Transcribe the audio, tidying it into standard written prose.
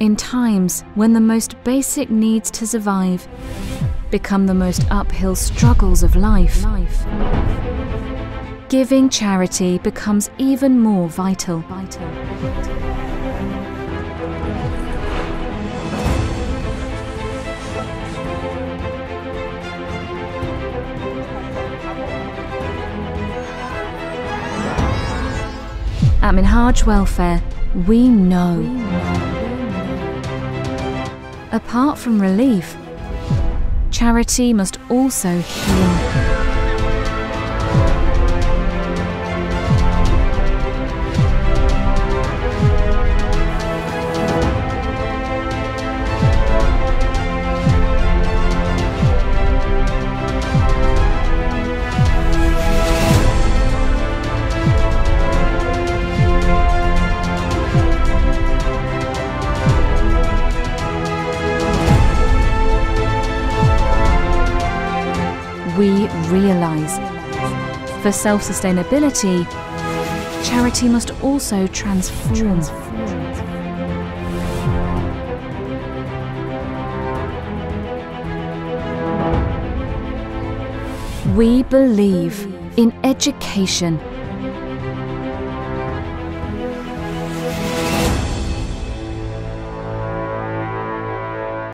in times when the most basic needs to survive become the most uphill struggles of life. Giving charity becomes even more vital. At Minhaj Welfare, we know. Apart from relief, charity must also heal. We realise, for self-sustainability, charity must also transform. We believe in education.